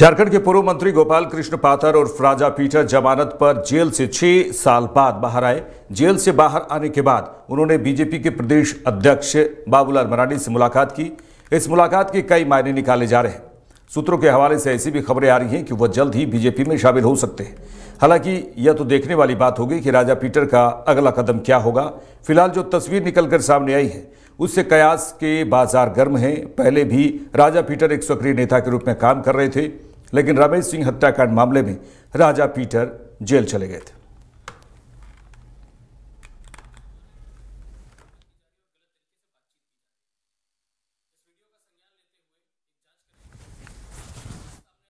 झारखंड के पूर्व मंत्री गोपाल कृष्ण पाठक और राजा पीटर जमानत पर जेल से 6 साल बाद बाहर आए। जेल से बाहर आने के बाद उन्होंने बीजेपी के प्रदेश अध्यक्ष बाबूलाल मरांडी से मुलाकात की। इस मुलाकात के कई मायने निकाले जा रहे हैं। सूत्रों के हवाले से ऐसी भी खबरें आ रही हैं कि वह जल्द ही बीजेपी में शामिल हो सकते हैं। हालांकि यह तो देखने वाली बात होगी कि राजा पीटर का अगला कदम क्या होगा। फिलहाल जो तस्वीर निकलकर सामने आई है उससे कयास के बाजार गर्म हैं। पहले भी राजा पीटर एक सक्रिय नेता के रूप में काम कर रहे थे, लेकिन राबेश सिंह हत्याकांड मामले में राजा पीटर जेल चले गए थे।